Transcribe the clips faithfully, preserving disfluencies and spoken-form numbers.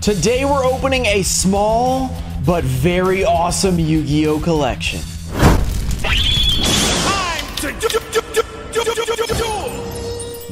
Today we're opening a small but very awesome Yu-Gi-Oh collection.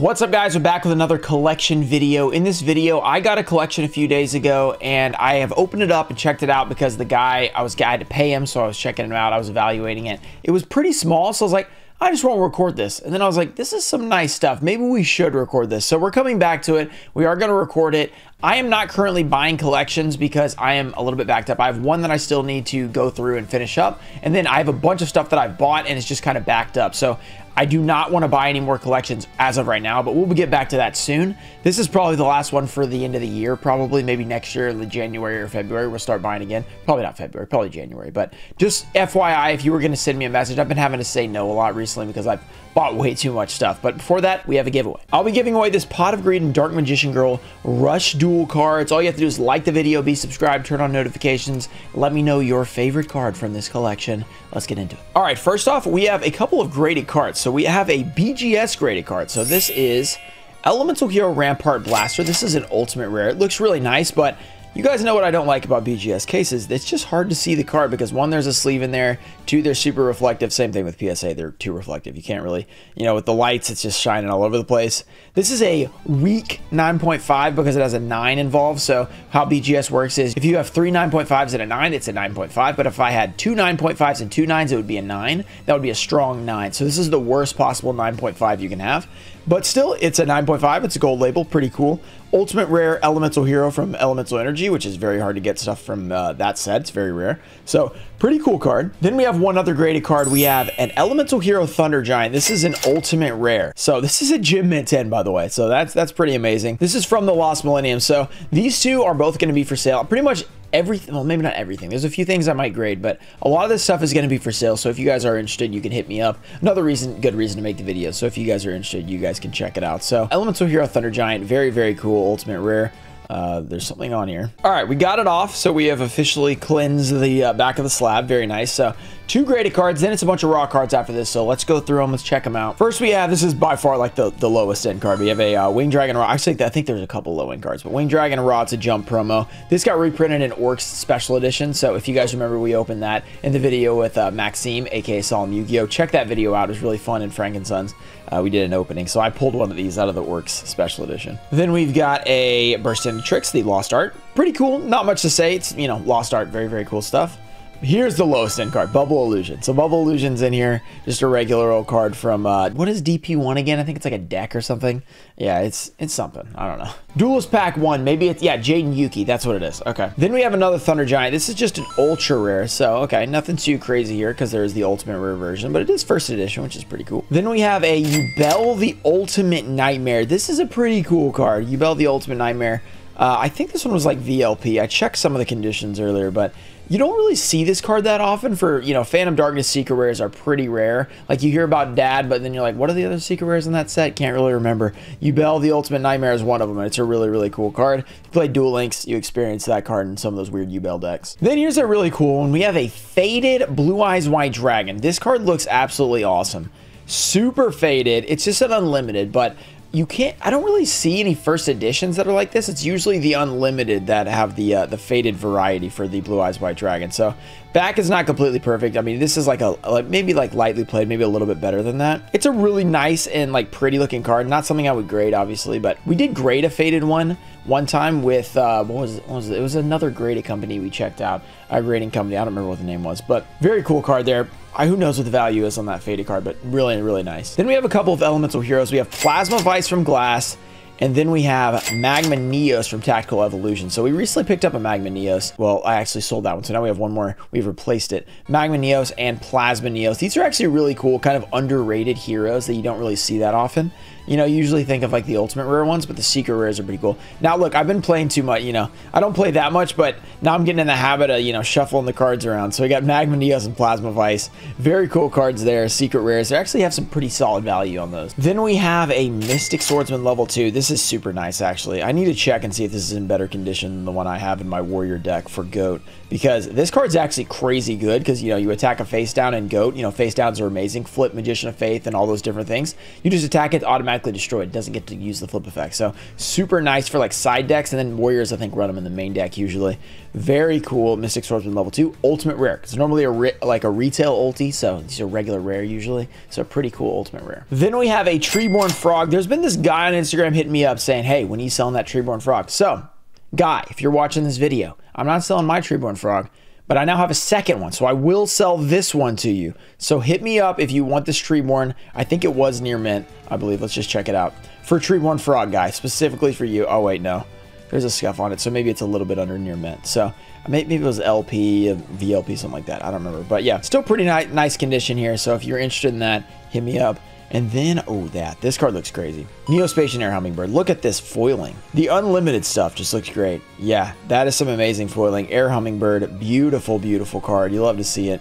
What's up guys, we're back with another collection video. In this video, I got a collection a few days ago and I have opened it up and checked it out because the guy, I was I had to pay him, so I was checking him out, I was evaluating it. It was pretty small, so I was like, I just won't record this. And then I was like, this is some nice stuff. Maybe we should record this. So we're coming back to it. We are gonna record it. I am not currently buying collections because I am a little bit backed up. I have one that I still need to go through and finish up. And then I have a bunch of stuff that I've bought and it's just kind of backed up. So I do not want to buy any more collections as of right now, but we'll get back to that soon. This is probably the last one for the end of the year, probably. Maybe next year, January or February, we'll start buying again. Probably not February, probably January. But just F Y I, if you were going to send me a message, I've been having to say no a lot recently because I've bought way too much stuff. But before that, we have a giveaway. I'll be giving away this Pot of Greed and Dark Magician Girl Rush Duel cards. All you have to do is like the video, be subscribed, turn on notifications. Let me know your favorite card from this collection. Let's get into it. All right, first off, we have a couple of graded cards. So we have a B G S graded card. So this is Elemental Hero Rampart Blaster. This is an ultimate rare. It looks really nice, but you guys know what I don't like about B G S cases. It's just hard to see the card because one, there's a sleeve in there. Two, they're super reflective. Same thing with P S A, they're too reflective. You can't really, you know, with the lights, it's just shining all over the place. This is a weak nine point five because it has a nine involved. So how B G S works is if you have three nine point fives and a nine, it's a nine point five. But if I had two nine point fives and two nines, it would be a nine. That would be a strong nine. So this is the worst possible nine point five you can have. But still, it's a nine point five. It's a gold label. Pretty cool. Ultimate rare Elemental Hero from Elemental Energy, which is very hard to get stuff from uh, that set. It's very rare. So pretty cool card. Then we have one other graded card. We have an Elemental Hero Thunder Giant. This is an ultimate rare. So this is a Gym Mint ten, by the way. So that's that's pretty amazing. This is from the Lost Millennium. So these two are both going to be for sale. Pretty much everything, well, maybe not everything. There's a few things I might grade, but a lot of this stuff is going to be for sale. So if you guys are interested, you can hit me up. Another reason, good reason to make the video. So if you guys are interested, you guys can check it out. So Elemental Hero Thunder Giant, very, very cool ultimate rare. Uh, there's something on here. All right, we got it off. So we have officially cleansed the uh, back of the slab. Very nice. So two graded cards, then it's a bunch of raw cards after this. So let's go through them. Let's check them out. First we have, this is by far like the, the lowest end card. We have a uh, Winged Dragon of Ra. Actually, I think there's a couple low end cards, but Winged Dragon of Ra, it's a jump promo. This got reprinted in Orcs Special Edition. So if you guys remember, we opened that in the video with uh, Maxime, aka Solemn Yu-Gi-Oh. Check that video out. It was really fun in Frank and Sons. Uh, we did an opening. So I pulled one of these out of the Orcs Special Edition. Then we've got a Burst Into Tricks, the Lost Art. Pretty cool. Not much to say. It's, you know, Lost Art. Very, very cool stuff. Here's the lowest end card, Bubble Illusion. So Bubble Illusion's in here, just a regular old card from, uh, what is D P one again? I think it's like a deck or something. Yeah, it's it's something. I don't know. Duelist Pack one, maybe it's, yeah, Jaden Yuki. That's what it is. Okay. Then we have another Thunder Giant. This is just an ultra rare. So, okay, nothing too crazy here because there is the ultimate rare version, but it is first edition, which is pretty cool. Then we have a Yubel the Ultimate Nightmare. This is a pretty cool card, Yubel the Ultimate Nightmare. Uh, I think this one was like V L P. I checked some of the conditions earlier, but you don't really see this card that often for, you know, Phantom Darkness secret rares are pretty rare. Like you hear about Dad, but then you're like, what are the other secret rares in that set? Can't really remember. Yubel the Ultimate Nightmare is one of them, and it's a really, really cool card. If you play Duel Links, you experience that card in some of those weird Yubel decks. Then here's a really cool one. We have a faded Blue Eyes White Dragon. This card looks absolutely awesome. Super faded. It's just an unlimited, but you can't, I don't really see any first editions that are like this. It's usually the unlimited that have the uh, the faded variety for the Blue Eyes White Dragon. So back is not completely perfect. I mean, this is like a, like maybe like lightly played, maybe a little bit better than that. It's a really nice and like pretty looking card. Not something I would grade, obviously, but we did grade a faded one one time with, uh, what was it? What was it? It was another graded company we checked out, a grading company. I don't remember what the name was, but very cool card there. I, who knows what the value is on that faded card, but really, really nice. Then we have a couple of Elemental Heroes. We have Plasma Vice from Glass, and then we have Magma Neos from Tactical Evolution. So we recently picked up a Magma Neos. Well, I actually sold that one, so now we have one more. We've replaced it. Magma Neos and Plasma Neos. These are actually really cool, kind of underrated heroes that you don't really see that often. You know, you usually think of like the ultimate rare ones, but the secret rares are pretty cool. Now, look, I've been playing too much, you know. I don't play that much, but now I'm getting in the habit of, you know, shuffling the cards around. So we got Magma Neos and Plasma Vice. Very cool cards there, secret rares. They actually have some pretty solid value on those. Then we have a Mystic Swordsman level two. This is is super nice, actually. I need to check and see if this is in better condition than the one I have in my warrior deck for GOAT, because this card's actually crazy good, because, you know, you attack a face down and GOAT. You know, face downs are amazing. Flip, Magician of Faith, and all those different things. You just attack it, automatically destroyed. It doesn't get to use the flip effect. So super nice for, like, side decks, and then warriors, I think, run them in the main deck usually. Very cool. Mystic Swordsman level two. Ultimate rare. It's normally a like a retail ulti, so these are regular rare usually. So pretty cool ultimate rare. Then we have a Treeborn Frog. There's been this guy on Instagram hitting me up saying, hey, when are you selling that Treeborn Frog? So, guy, if you're watching this video, I'm not selling my Treeborn Frog, but I now have a second one, so I will sell this one to you. So hit me up if you want this Treeborn. I think it was near mint, I believe. Let's just check it out. For Treeborn Frog, guy, specifically for you. Oh, wait, no. There's a scuff on it, so maybe it's a little bit under near mint. So maybe it was L P, V L P, something like that. I don't remember. But yeah, still pretty ni nice condition here. So if you're interested in that, hit me up. And then, oh, that. This card looks crazy. Neospatian Air Hummingbird. Look at this foiling. The unlimited stuff just looks great. Yeah, that is some amazing foiling. Air Hummingbird. Beautiful, beautiful card. You love to see it.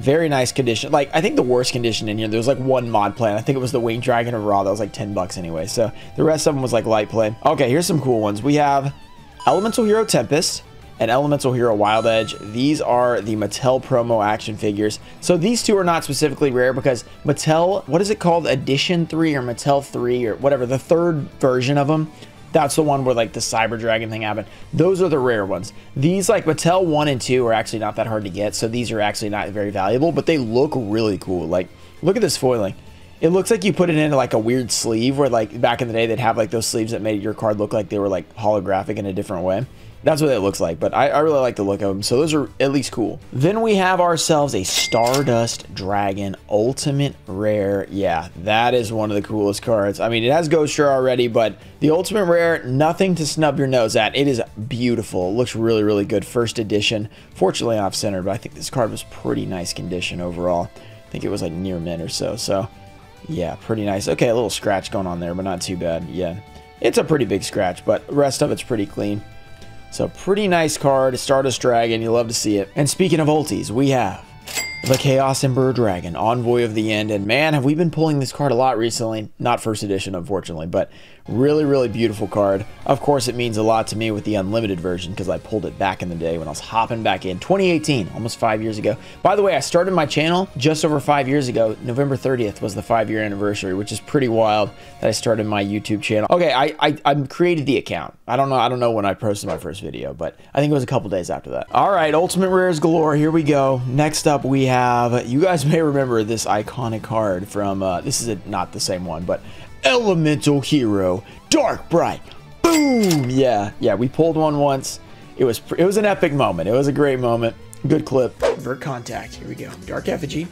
Very nice condition. Like, I think the worst condition in here, there was like one mod play. I think it was the Winged Dragon of Ra. That was like ten bucks anyway. So the rest of them was like light play. Okay, here's some cool ones. We have Elemental Hero Tempest and Elemental Hero Wild Edge. These are the Mattel promo action figures. So these two are not specifically rare because Mattel, what is it called? Edition three or Mattel three or whatever, the third version of them. That's the one where like the Cyber Dragon thing happened. Those are the rare ones. These like Mattel one and two are actually not that hard to get. So these are actually not very valuable, but they look really cool. Like, look at this foiling. It looks like you put it into like a weird sleeve where like back in the day they'd have like those sleeves that made your card look like they were like holographic in a different way. That's what it looks like, but I, I really like the look of them. So those are at least cool. Then we have ourselves a Stardust Dragon Ultimate Rare. Yeah, that is one of the coolest cards. I mean, it has Ghost Rare already, but the Ultimate Rare, nothing to snub your nose at. It is beautiful. It looks really, really good. First edition. Fortunately off-centered, but I think this card was pretty nice condition overall. I think it was like near mint or so, so yeah, pretty nice. Okay, a little scratch going on there, but not too bad. Yeah, it's a pretty big scratch, but the rest of it's pretty clean. So pretty nice card, Stardust Dragon, you love to see it. And speaking of ultis, we have the Chaos Emperor Dragon, Envoy of the End. And man, have we been pulling this card a lot recently. Not first edition, unfortunately, but really, really beautiful card. Of course, it means a lot to me with the unlimited version because I pulled it back in the day when I was hopping back in. twenty eighteen, almost five years ago. By the way, I started my channel just over five years ago. November thirtieth was the five-year anniversary, which is pretty wild that I started my YouTube channel. Okay, I, I, I created the account. I don't know. I don't know when I posted my first video, but I think it was a couple days after that. All right, Ultimate Rares galore. Here we go. Next up, we have, you guys may remember this iconic card from, uh, this is a, not the same one, but Elemental Hero Darkbright. Boom! Yeah, yeah, we pulled one once. It was, it was an epic moment. It was a great moment. Good clip. Vert Contact. Here we go. Dark Effigy.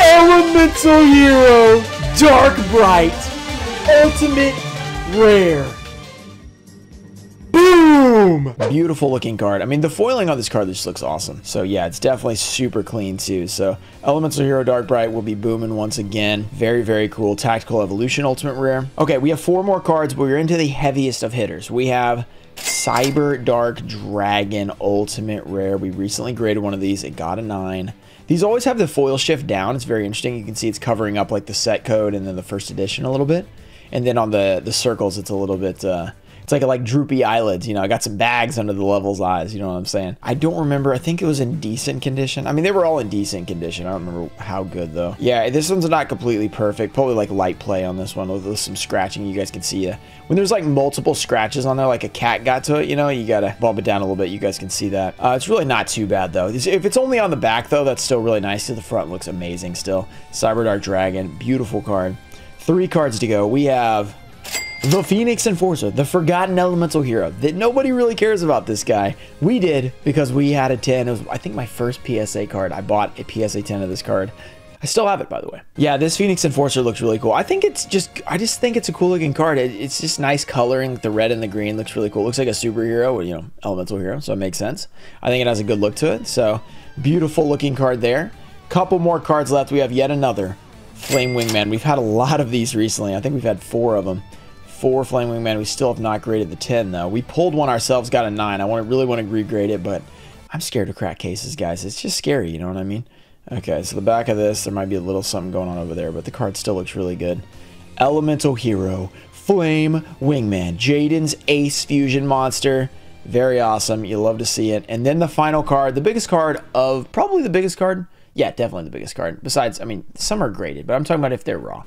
Elemental Hero Darkbright Ultimate Rare. Boom! Beautiful looking card. I mean, the foiling on this card just looks awesome. So yeah, it's definitely super clean too. So Elemental Hero Darkbright will be booming once again. Very, very cool. Tactical Evolution Ultimate Rare. Okay, we have four more cards, but we're into the heaviest of hitters. We have Cyber Dark Dragon Ultimate Rare. We recently graded one of these. It got a nine. These always have the foil shift down. It's very interesting. You can see it's covering up like the set code and then the first edition a little bit. And then on the, the circles, it's a little bit... Uh, It's like a, like droopy eyelids, you know. I got some bags under the level's eyes, you know what I'm saying? I don't remember. I think it was in decent condition. I mean, they were all in decent condition. I don't remember how good though. Yeah, this one's not completely perfect. Probably like light play on this one with some scratching. You guys can see uh, when there's like multiple scratches on there, like a cat got to it, you know, you gotta bump it down a little bit. You guys can see that. Uh, it's really not too bad though. If it's only on the back though, that's still really nice. The front looks amazing still. Cyber Dark Dragon, beautiful card. Three cards to go. We have the Phoenix Enforcer, the forgotten elemental hero that nobody really cares about. This guy, we did, because we had a ten. It was, I think, my first P S A card. I bought a P S A ten of this card. I still have it, by the way. Yeah, this Phoenix Enforcer looks really cool. I think it's just, I just think it's a cool looking card. It, it's just nice coloring. The red and the green looks really cool. It looks like a superhero, or, you know, elemental hero. So it makes sense. I think it has a good look to it. So beautiful looking card there. Couple more cards left. We have yet another Flame Wingman. We've had a lot of these recently. I think we've had four of them. Four Flame Wingman. We still have not graded the ten though. We pulled one ourselves, got a nine. I want to really want to regrade it, but I'm scared of crack cases, guys. It's just scary, you know what I mean? Okay, so the back of this, there might be a little something going on over there, but the card still looks really good. Elemental Hero, Flame Wingman, Jaden's Ace Fusion monster. Very awesome. You love to see it. And then the final card, the biggest card of, probably the biggest card. Yeah, definitely the biggest card. Besides, I mean, some are graded, but I'm talking about if they're raw.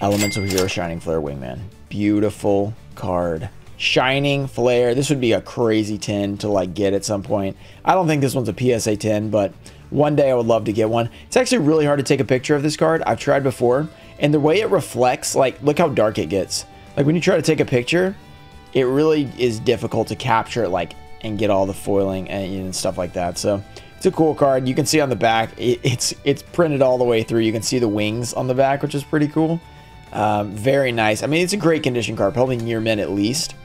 Elemental Hero Shining Flare Wingman. Beautiful card. Shining Flare. This would be a crazy ten to like get at some point. I don't think this one's a P S A ten, but one day I would love to get one. It's actually really hard to take a picture of this card. I've tried before, and the way it reflects, like, look how dark it gets. Like, when you try to take a picture, it really is difficult to capture it, like, and get all the foiling and, and stuff like that. So it's a cool card. You can see on the back, it, it's it's printed all the way through. You can see the wings on the back, which is pretty cool. Um, very nice. I mean, it's a great condition card, probably near mint at least.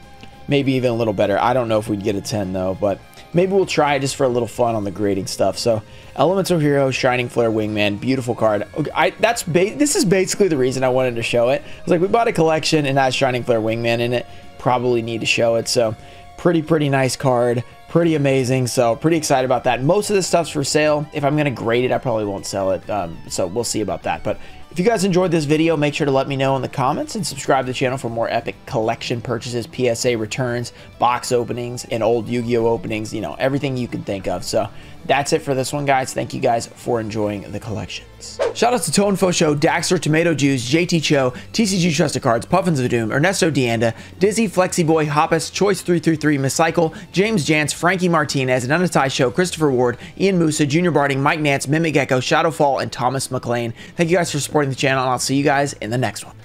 Maybe even a little better. I don't know if we'd get a ten though, but maybe we'll try just for a little fun on the grading stuff. So Elemental Hero, Shining Flare Wingman, beautiful card. Okay, I, that's ba this is basically the reason I wanted to show it. I was like, we bought a collection and has Shining Flare Wingman in it. Probably need to show it. So pretty, pretty nice card. Pretty amazing. So pretty excited about that. Most of this stuff's for sale. If I'm going to grade it, I probably won't sell it. Um, so we'll see about that. But if you guys enjoyed this video, make sure to let me know in the comments and subscribe to the channel for more epic collection purchases, P S A returns, box openings, and old Yu-Gi-Oh openings, you know, everything you can think of. So that's it for this one, guys. Thank you guys for enjoying the collections. Shout outs to Tone Fosho, Daxter, Tomato Juice, J T Cho, T C G Trusted Cards, Puffins of Doom, Ernesto Deanda, Dizzy, Flexi Boy, Hoppus, Choice three three three, Miscycle, James Jantz, Frankie Martinez, Nunatai Show, Christopher Ward, Ian Musa, Junior Barding, Mike Nance, Mimic Echo, Shadowfall, and Thomas McLean. Thank you guys for supporting the channel, and I'll see you guys in the next one.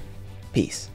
Peace.